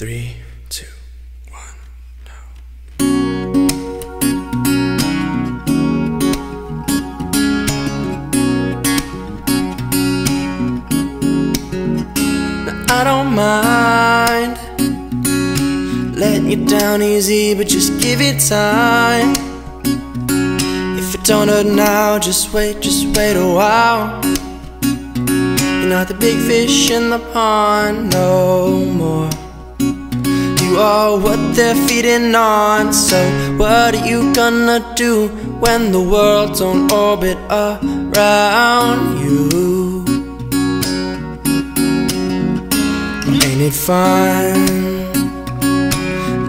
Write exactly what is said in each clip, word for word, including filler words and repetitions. Three, two, one, no. I don't mind letting you down easy, but just give it time. If it don't hurt now, just wait, just wait a while. You're not the big fish in the pond no more. You are what they're feeding on. So what are you gonna do when the world don't orbit around you? Ain't it fun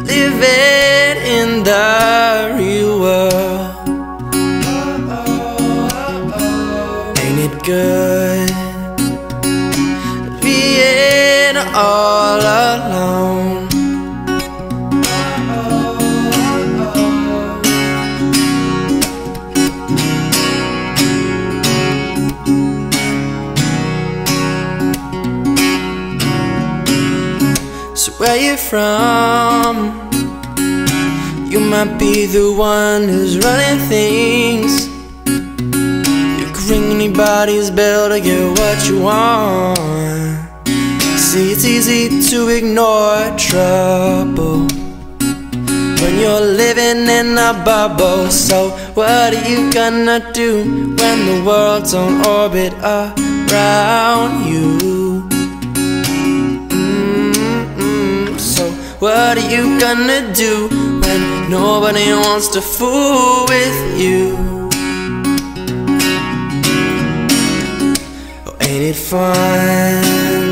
living in the real world? Ain't it good being all alone? Where you from? You might be the one who's running things. You can ring anybody's bell to get what you want. See, it's easy to ignore trouble when you're living in a bubble. So what are you gonna do when the world's on orbit around you? What are you gonna do when nobody wants to fool with you? Oh, ain't it fun